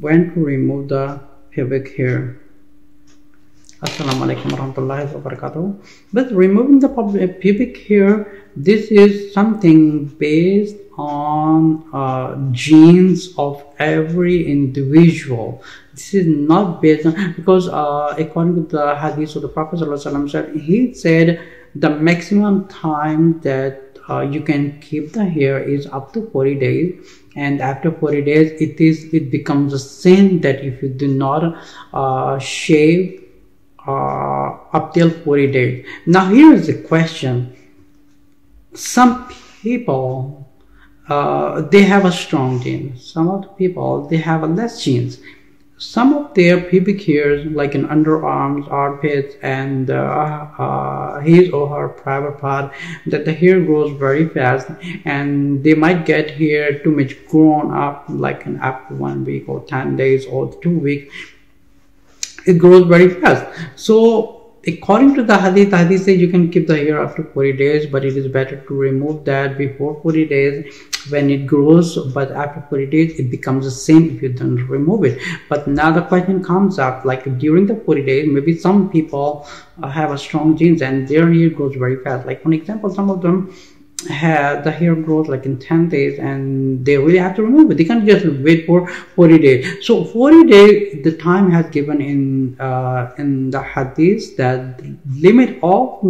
when to remove the pubic hair. Assalamu alaikum warahmatullahi wabarakatuh. But removing the pubic hair, this is something based on genes of every individual. This is not based on, because according to the hadith of the Prophet ﷺ said, he said the maximum time that you can keep the hair is up to 40 days, and after 40 days it becomes a sin that if you do not shave up till 40 days. Now here is the question. Some people they have a strong gene. Some of the people they have a less genes. Some of their pubic hairs, like in underarms, armpits, and his or her private part, that the hair grows very fast, and they might get hair too much grown up, like in after 1 week or 10 days or 2 weeks. It grows very fast. So according to the hadith says you can keep the hair after 40 days, but it is better to remove that before 40 days when it grows, but after 40 days it becomes a sin if you don't remove it. But now the question comes up, like during the 40 days, maybe some people have a strong genes and their hair grows very fast. Like for example, some of them have the hair grows like in 10 days and they really have to remove it. They can't just wait for 40 days. So 40 days the time has given in the hadith that the limit of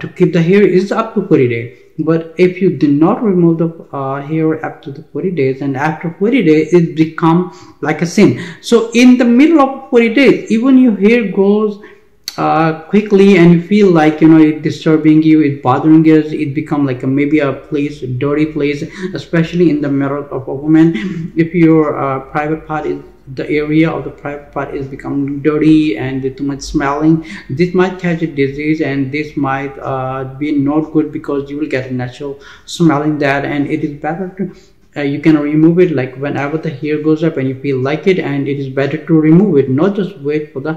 to keep the hair is up to 40 days. But if you do not remove the hair up to the 40 days, and after 40 days it becomes like a sin. So in the middle of 40 days, even your hair grows quickly and you feel like, you know, it disturbing you, it bothering you, it become like a, maybe a place, a dirty place, especially in the middle of a woman. If your private part is, the area of the private part is become dirty and too much smelling, this might catch a disease, and this might be not good because you will get a natural smelling that, and it is better to you can remove it like whenever the hair goes up and you feel like it, and it is better to remove it, not just wait for the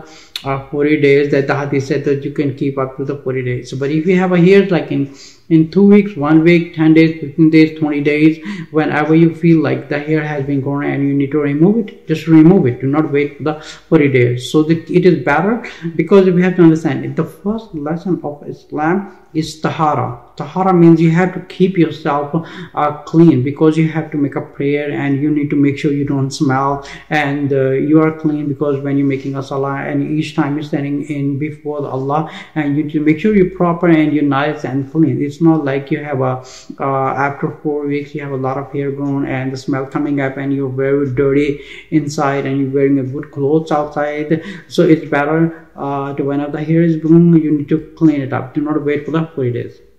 40 days that the hadith said that you can keep up to the 40 days. But if you have a hair like in 2 weeks, 1 week, 10 days, 15 days, 20 days, whenever you feel like the hair has been grown and you need to remove it, just remove it. Do not wait for the 40 days. So that it is better, because we have to understand it. The first lesson of Islam is tahara. Tahara means you have to keep yourself clean, because you have to make a prayer and you need to make sure you don't smell, and you are clean, because when you're making a salah and each time you're standing in before Allah, and you need to make sure you're proper and you're nice and clean. It's not like you have a after 4 weeks you have a lot of hair grown and the smell coming up and you're very dirty inside and you're wearing a good clothes outside. So it's better to whenever the hair is grown you need to clean it up. Do not wait for the 40 days.